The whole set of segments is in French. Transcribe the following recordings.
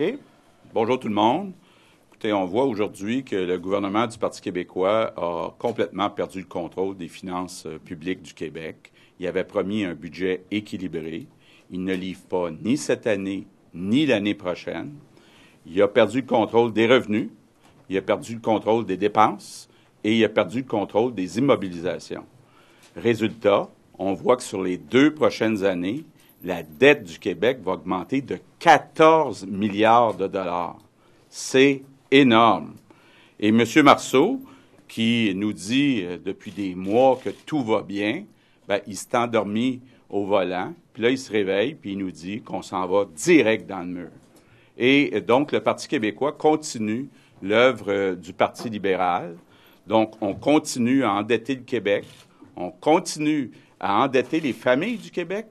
OK. Bonjour tout le monde. Écoutez, on voit aujourd'hui que le gouvernement du Parti québécois a complètement perdu le contrôle des finances publiques du Québec. Il avait promis un budget équilibré. Il ne livre pas ni cette année ni l'année prochaine. Il a perdu le contrôle des revenus. Il a perdu le contrôle des dépenses. Et il a perdu le contrôle des immobilisations. Résultat, on voit que sur les 2 prochaines années, la dette du Québec va augmenter de 14 milliards de dollars. C'est énorme. Et M. Marceau, qui nous dit depuis des mois que tout va bien, bien, il s'est endormi au volant, puis là, il se réveille, puis il nous dit qu'on s'en va direct dans le mur. Et donc, le Parti québécois continue l'œuvre du Parti libéral. Donc, on continue à endetter le Québec, on continue à endetter les familles du Québec,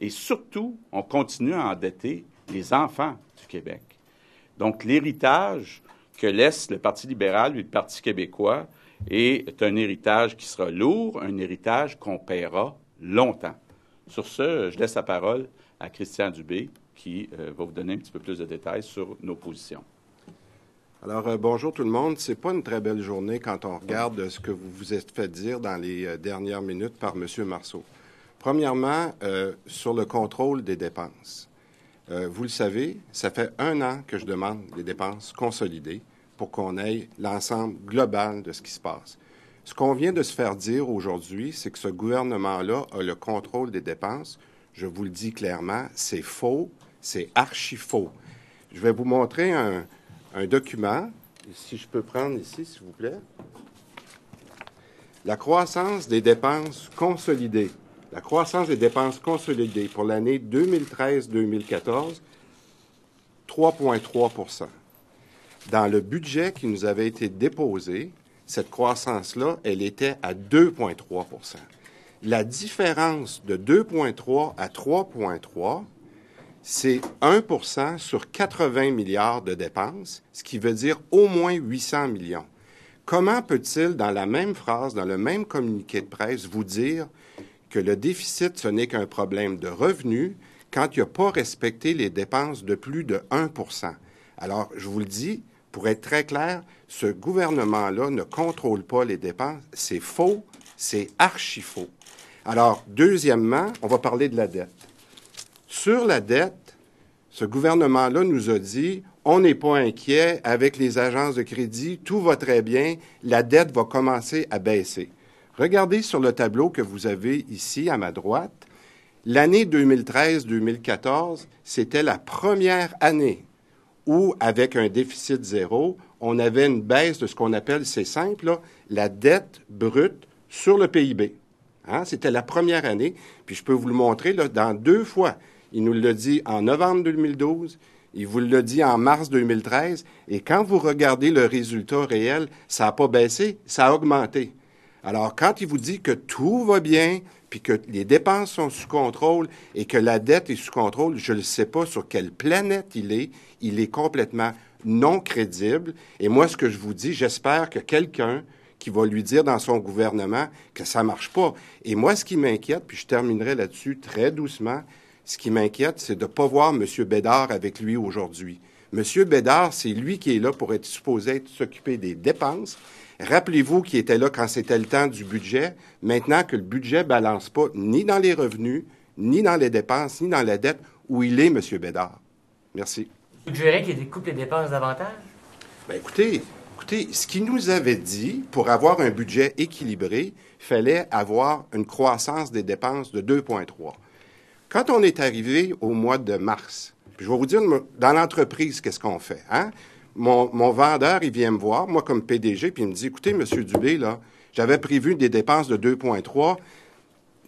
et surtout, on continue à endetter les enfants du Québec. Donc, l'héritage que laisse le Parti libéral et le Parti québécois est un héritage qui sera lourd, un héritage qu'on paiera longtemps. Sur ce, je laisse la parole à Christian Dubé, qui va vous donner un petit peu plus de détails sur nos positions. Alors, bonjour tout le monde. C'est pas une très belle journée quand on regarde ce que vous vous êtes fait dire dans les dernières minutes par M. Marceau. Premièrement, sur le contrôle des dépenses. Vous le savez, ça fait 1 an que je demande les dépenses consolidées pour qu'on ait l'ensemble global de ce qui se passe. Ce qu'on vient de se faire dire aujourd'hui, c'est que ce gouvernement-là a le contrôle des dépenses. Je vous le dis clairement, c'est faux, c'est archi-faux. Je vais vous montrer un document. Si je peux prendre ici, s'il vous plaît. La croissance des dépenses consolidées. La croissance des dépenses consolidées pour l'année 2013-2014, 3,3 %. Dans le budget qui nous avait été déposé, cette croissance-là, elle était à 2,3 %. La différence de 2,3 à 3,3, c'est 1 % sur 80 milliards de dépenses, ce qui veut dire au moins 800 millions. Comment peut-il, dans la même phrase, dans le même communiqué de presse, vous dire que le déficit, ce n'est qu'un problème de revenus quand il n'a pas respecté les dépenses de plus de 1 %. Alors, je vous le dis, pour être très clair, ce gouvernement-là ne contrôle pas les dépenses. C'est faux, c'est archi-faux. Alors, deuxièmement, on va parler de la dette. Sur la dette, ce gouvernement-là nous a dit « On n'est pas inquiet avec les agences de crédit, tout va très bien, la dette va commencer à baisser ». Regardez sur le tableau que vous avez ici, à ma droite. L'année 2013-2014, c'était la première année où, avec un déficit zéro, on avait une baisse de ce qu'on appelle, c'est simple, là, la dette brute sur le PIB. Hein? C'était la première année. Puis je peux vous le montrer là, dans 2 fois. Il nous l'a dit en novembre 2012, il vous l'a dit en mars 2013. Et quand vous regardez le résultat réel, ça n'a pas baissé, ça a augmenté. Alors, quand il vous dit que tout va bien, puis que les dépenses sont sous contrôle et que la dette est sous contrôle, je ne sais pas sur quelle planète il est complètement non crédible. Et moi, ce que je vous dis, j'espère que quelqu'un qui va lui dire dans son gouvernement que ça ne marche pas. Et moi, ce qui m'inquiète, puis je terminerai là-dessus très doucement, ce qui m'inquiète, c'est de ne pas voir M. Bédard avec lui aujourd'hui. M. Bédard, c'est lui qui est là pour être supposé s'occuper des dépenses. Rappelez-vous qu'il était là quand c'était le temps du budget. Maintenant que le budget ne balance pas ni dans les revenus, ni dans les dépenses, ni dans la dette, où il est, M. Bédard. Merci. Vous suggérez qu'il découpe les dépenses davantage? Bien, écoutez, ce qu'il nous avait dit, pour avoir un budget équilibré, il fallait avoir une croissance des dépenses de 2,3. Quand on est arrivé au mois de mars, puis je vais vous dire, dans l'entreprise, qu'est-ce qu'on fait, hein? Mon vendeur, il vient me voir, moi comme PDG, puis il me dit, écoutez, M. Dubé, là, j'avais prévu des dépenses de 2,3,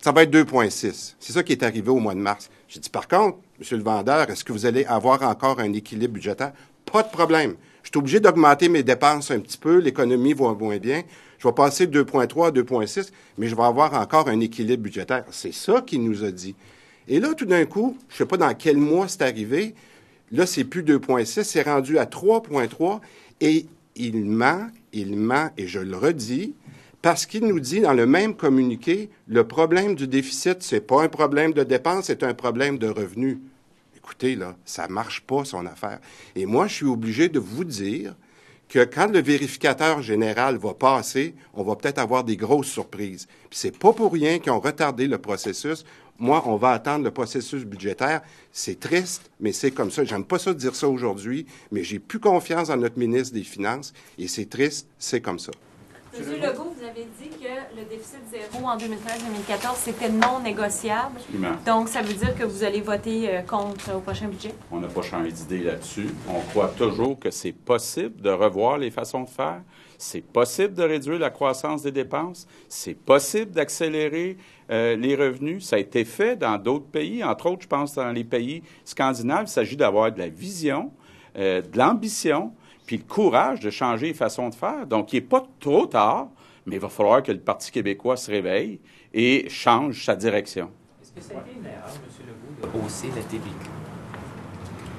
ça va être 2,6. C'est ça qui est arrivé au mois de mars. J'ai dit, par contre, M. le vendeur, est-ce que vous allez avoir encore un équilibre budgétaire? Pas de problème. Je suis obligé d'augmenter mes dépenses un petit peu, l'économie va moins bien, je vais passer de 2,3 à 2,6, mais je vais avoir encore un équilibre budgétaire. C'est ça qu'il nous a dit. Et là, tout d'un coup, je ne sais pas dans quel mois c'est arrivé, là, c'est plus 2,6, c'est rendu à 3,3 et il ment, et je le redis, parce qu'il nous dit dans le même communiqué, le problème du déficit, c'est pas un problème de dépenses, c'est un problème de revenus. écoutez, là, ça marche pas, son affaire. Et moi, je suis obligé de vous dire que quand le vérificateur général va passer, on va peut-être avoir des grosses surprises. Puis c'est pas pour rien qu'ils ont retardé le processus. Moi, on va attendre le processus budgétaire. C'est triste, mais c'est comme ça. J'aime pas ça de dire ça aujourd'hui, mais j'ai plus confiance en notre ministre des Finances, et c'est triste, c'est comme ça. Monsieur Legault, vous avez dit que le déficit zéro en 2013-2014, c'était non négociable. Absolument. Donc, ça veut dire que vous allez voter contre au prochain budget? On n'a pas changé d'idée là-dessus. On croit toujours que c'est possible de revoir les façons de faire. C'est possible de réduire la croissance des dépenses. C'est possible d'accélérer les revenus. Ça a été fait dans d'autres pays. Entre autres, je pense, dans les pays scandinaves, il s'agit d'avoir de la vision, de l'ambition, puis le courage de changer les façons de faire. Donc, il n'est pas trop tard, mais il va falloir que le Parti québécois se réveille et change sa direction. Est-ce que ça a été une erreur, M. Legault, de hausser la TVQ?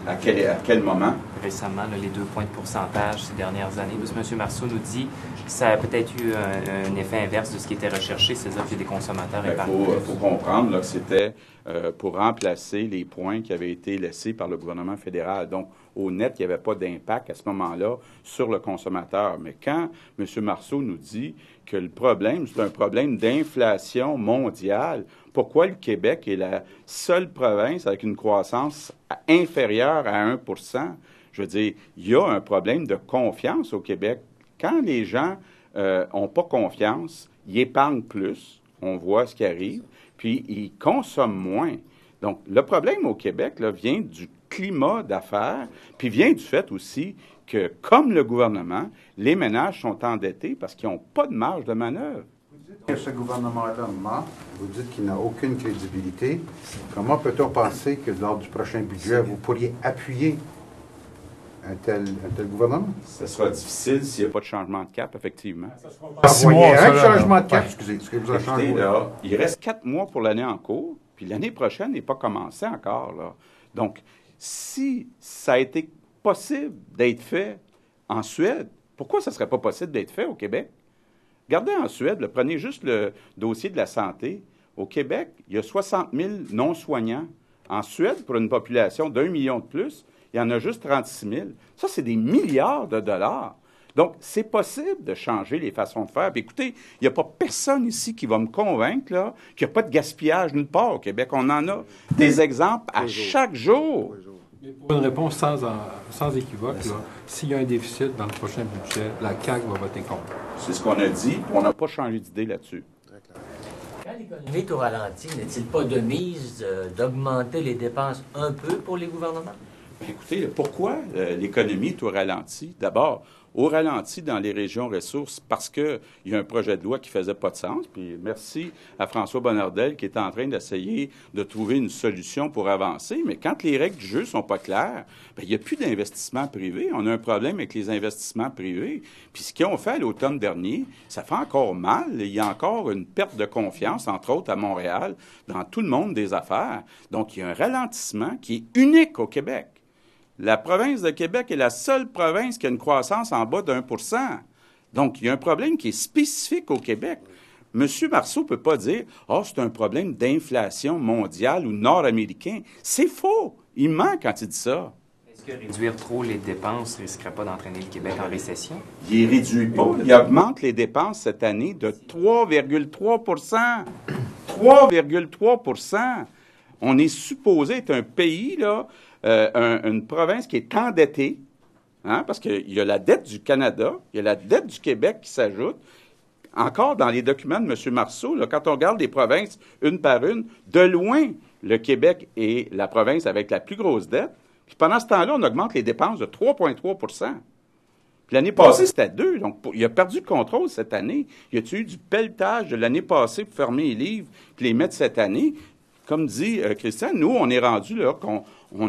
À quel moment? Récemment, là, les 2 points de pourcentage ces dernières années. Parce que M. Marceau nous dit que ça a peut-être eu un effet inverse de ce qui était recherché, c'est-à-dire que les consommateurs épargnent. Il faut comprendre là, que c'était pour remplacer les points qui avaient été laissés par le gouvernement fédéral. Donc, au net, il n'y avait pas d'impact à ce moment-là sur le consommateur. Mais quand M. Marceau nous dit que le problème, c'est un problème d'inflation mondiale, pourquoi le Québec est la seule province avec une croissance inférieure à 1 %? Je veux dire, il y a un problème de confiance au Québec. Quand les gens n'ont pas confiance, ils épargnent plus, on voit ce qui arrive, puis ils consomment moins. Donc, le problème au Québec là, vient du climat d'affaires, puis vient du fait aussi que, comme le gouvernement, les ménages sont endettés parce qu'ils n'ont pas de marge de manœuvre. Vous dites que ce gouvernement-là ment, vous dites qu'il n'a aucune crédibilité. Comment peut-on penser que lors du prochain budget, vous pourriez appuyer un tel gouvernement? Ça sera difficile s'il n'y a pas de changement de cap, effectivement. Excusez, il reste 4 mois pour l'année en cours, puis l'année prochaine n'est pas commencée encore. Là. Donc, si ça a été possible d'être fait en Suède, pourquoi ça ne serait pas possible d'être fait au Québec? Regardez en Suède, là, prenez juste le dossier de la santé. Au Québec, il y a 60 000 non-soignants. En Suède, pour une population d'1 million de plus, il y en a juste 36 000. Ça, c'est des milliards de dollars. Donc, c'est possible de changer les façons de faire. Puis, écoutez, il n'y a pas personne ici qui va me convaincre qu'il n'y a pas de gaspillage nulle part au Québec. On en a des exemples à chaque jour. Pour une réponse sans équivoque, s'il y a un déficit dans le prochain budget, la CAQ va voter contre. C'est ce qu'on a dit, on n'a pas changé d'idée là-dessus. Quand l'économie est au ralenti, n'est-il pas de mise d'augmenter les dépenses un peu pour les gouvernements? Bien, écoutez, pourquoi l'économie est au ralenti? D'abord, au ralenti dans les régions ressources parce qu'il y a un projet de loi qui ne faisait pas de sens. Puis merci à François Bonnardel qui est en train d'essayer de trouver une solution pour avancer. Mais quand les règles du jeu ne sont pas claires, bien, il n'y a plus d'investissement privé. On a un problème avec les investissements privés. Puis ce qu'ils ont fait à l'automne dernier, ça fait encore mal. Il y a encore une perte de confiance, entre autres à Montréal, dans tout le monde des affaires. Donc, il y a un ralentissement qui est unique au Québec. La province de Québec est la seule province qui a une croissance en bas de 1 %. Donc, il y a un problème qui est spécifique au Québec. M. Marceau ne peut pas dire « Ah, c'est un problème d'inflation mondiale ou nord-américain ». C'est faux. Il ment quand il dit ça. Est-ce que réduire trop les dépenses ne risquerait pas d'entraîner le Québec en récession? Il ne réduit pas. Il augmente les dépenses cette année de 3,3 %. 3,3 %! On est supposé être un pays, là, une province qui est endettée, hein, parce qu'il y a la dette du Canada, il y a la dette du Québec qui s'ajoute. Encore dans les documents de M. Marceau, là, quand on regarde les provinces une par une, de loin, le Québec est la province avec la plus grosse dette. Puis pendant ce temps-là, on augmente les dépenses de 3,3 %. Puis l'année passée, c'était 2. Donc, il a perdu le contrôle cette année. Il a eu du pelletage de l'année passée pour fermer les livres et les mettre cette année. Comme dit Christian, nous, on est rendu là qu'on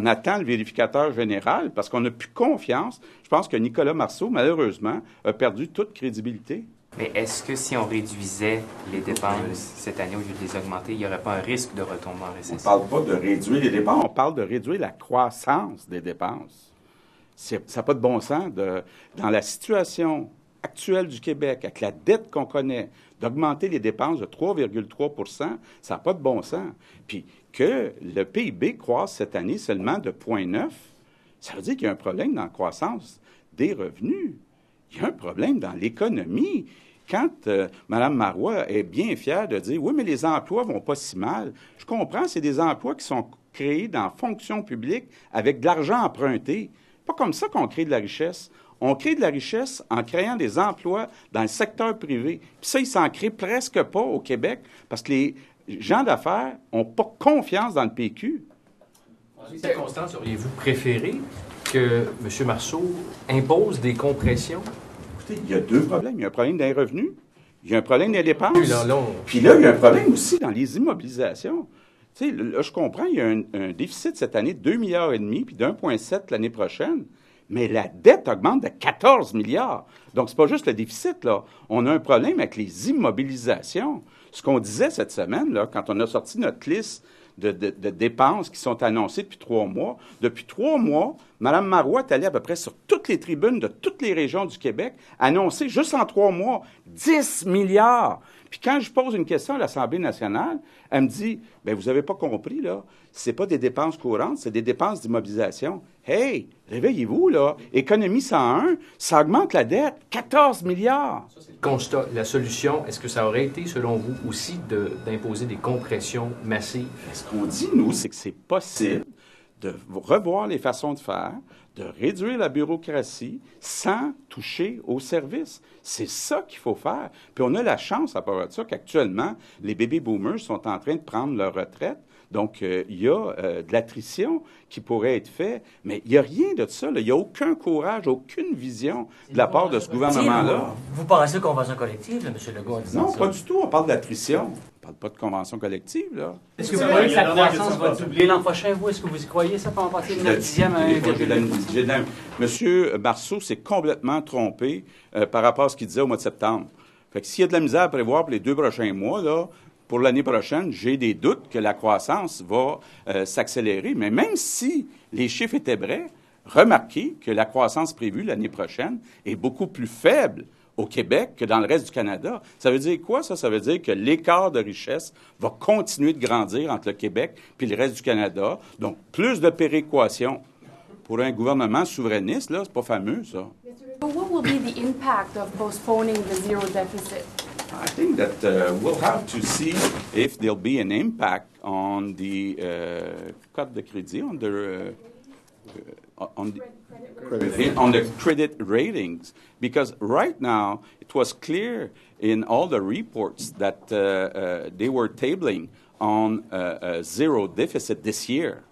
attend le vérificateur général parce qu'on n'a plus confiance. Je pense que Nicolas Marceau, malheureusement, a perdu toute crédibilité. Mais est-ce que si on réduisait les dépenses cette année au lieu de les augmenter, il n'y aurait pas un risque de retomber en récession? On ne parle pas de réduire les dépenses, on parle de réduire la croissance des dépenses. Ça n'a pas de bon sens. Dans la situation actuelle du Québec, avec la dette qu'on connaît, d'augmenter les dépenses de 3,3 %, ça n'a pas de bon sens. Puis que le PIB croisse cette année seulement de 0,9 %, ça veut dire qu'il y a un problème dans la croissance des revenus. Il y a un problème dans l'économie. Quand Mme Marois est bien fière de dire « Oui, mais les emplois vont pas si mal », je comprends, c'est des emplois qui sont créés dans la fonction publique avec de l'argent emprunté. Pas comme ça qu'on crée de la richesse. On crée de la richesse en créant des emplois dans le secteur privé. Puis ça, ils s'en créent presque pas au Québec parce que les gens d'affaires n'ont pas confiance dans le PQ. En quelle circonstance auriez-vous préféré que M. Marceau impose des compressions? Écoutez, il y a deux problèmes. Il y a un problème des revenus, il y a un problème des dépenses, puis là, il y a un problème aussi dans les immobilisations. Tu sais, là, je comprends, il y a un déficit cette année de 2,5 milliards, puis d'1,7 l'année prochaine. Mais la dette augmente de 14 milliards. Donc, c'est pas juste le déficit, là. On a un problème avec les immobilisations. Ce qu'on disait cette semaine, là, quand on a sorti notre liste de dépenses qui sont annoncées depuis 3 mois, Mme Marois est allée à peu près sur toutes les tribunes de toutes les régions du Québec, annoncer juste en 3 mois 10 milliards. Puis quand je pose une question à l'Assemblée nationale, elle me dit « Bien, vous n'avez pas compris, là, c'est pas des dépenses courantes, c'est des dépenses d'immobilisation. » Hey, réveillez-vous, là. Économie 101, ça augmente la dette, 14 milliards. Ça, c'est le constat. La solution, est-ce que ça aurait été, selon vous, aussi d'imposer des compressions massives? Ce qu'on dit, nous, c'est que c'est possible de revoir les façons de faire, de réduire la bureaucratie sans toucher aux services. C'est ça qu'il faut faire. Puis on a la chance, à part de ça, qu'actuellement, les baby boomers sont en train de prendre leur retraite. Donc, il y a de l'attrition qui pourrait être faite, mais il n'y a rien de ça. Il n'y a aucun courage, aucune vision de la part de ce gouvernement-là. Vous pensez convention collective, là, M. Legault? Non, pas du tout. On parle d'attrition. On parle pas de convention collective, là. Est-ce que vous croyez que la croissance va doubler l'an prochain, vous? Est-ce que vous y croyez, ça, pendant passer de 9e à 1,2? M. Marceau s'est complètement trompé par rapport à ce qu'il disait au mois de septembre. Fait que s'il y a de la misère à prévoir pour les 2 prochains mois, là, pour l'année prochaine, j'ai des doutes que la croissance va s'accélérer. Mais même si les chiffres étaient vrais, remarquez que la croissance prévue l'année prochaine est beaucoup plus faible au Québec que dans le reste du Canada. Ça veut dire quoi, ça? Ça veut dire que l'écart de richesse va continuer de grandir entre le Québec puis le reste du Canada. Donc, plus de péréquation. Pour un gouvernement souverainiste, là, c'est pas fameux, ça. What will be the impact of postponing the zero deficit? I think that we'll have to see if there'll be an impact on the carte de crédit, on the credit ratings, because right now it was clear in all the reports that they were tabling on a zero deficit this year.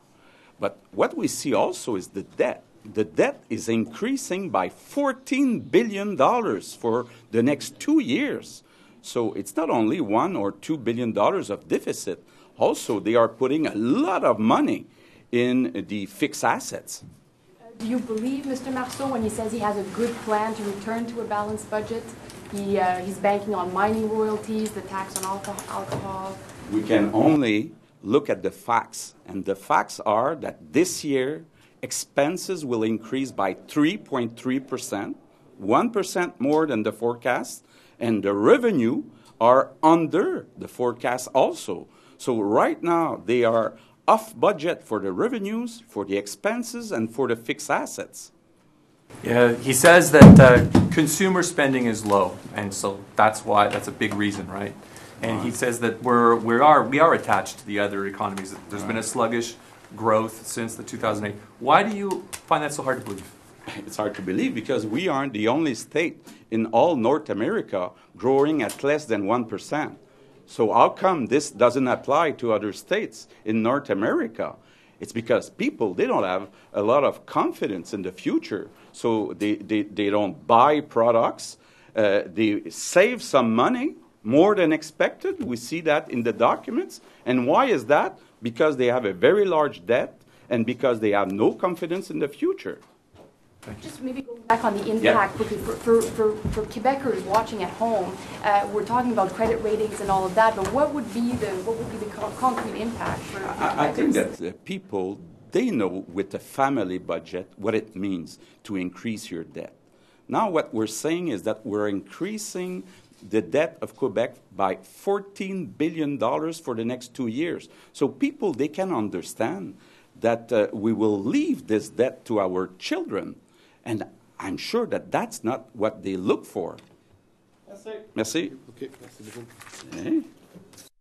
But what we see also is the debt. The debt is increasing by $14 billion for the next 2 years. So it's not only $1 or $2 billion of deficit. Also, they are putting a lot of money in the fixed assets. Do you believe Mr. Marceau when he says he has a good plan to return to a balanced budget? He's banking on mining royalties, the tax on alcohol. We can only look at the facts, and the facts are that this year expenses will increase by 3.3%, 1% more than the forecast, and the revenue are under the forecast also. So right now they are off budget for the revenues, for the expenses, and for the fixed assets. Yeah, he says that consumer spending is low, and so that's why that's a big reason, right? And he says that we are attached to the other economies. There's been a sluggish growth since the 2008. Why do you find that so hard to believe? It's hard to believe because we aren't the only state in all North America growing at less than 1%. So how come this doesn't apply to other states in North America? It's because people, they don't have a lot of confidence in the future. So they don't buy products. They save some money, more than expected. We see that in the documents. And why is that? Because they have a very large debt and because they have no confidence in the future. Just maybe going back on the impact, yeah. for Quebecers watching at home, we're talking about credit ratings and all of that. But what would be the concrete impact for Quebecers? I think that people, they know with a family budget what it means to increase your debt. Now what we're saying is that we're increasing the debt of Quebec by $14 billion for the next 2 years. So people, they can understand that we will leave this debt to our children. And I'm sure that that's not what they look for. Merci. Merci. Okay. Merci beaucoup. Hey.